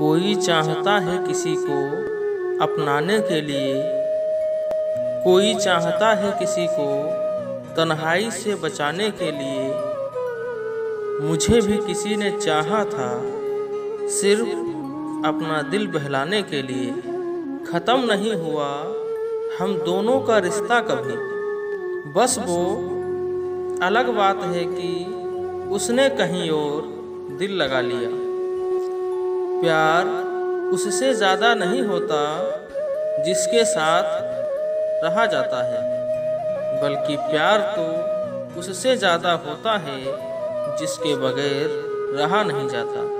कोई चाहता है किसी को अपनाने के लिए, कोई चाहता है किसी को तन्हाई से बचाने के लिए। मुझे भी किसी ने चाहा था सिर्फ अपना दिल बहलाने के लिए। ख़त्म नहीं हुआ हम दोनों का रिश्ता कभी, बस वो अलग बात है कि उसने कहीं और दिल लगा लिया। प्यार उससे ज़्यादा नहीं होता जिसके साथ रहा जाता है, बल्कि प्यार तो उससे ज़्यादा होता है जिसके बगैर रहा नहीं जाता।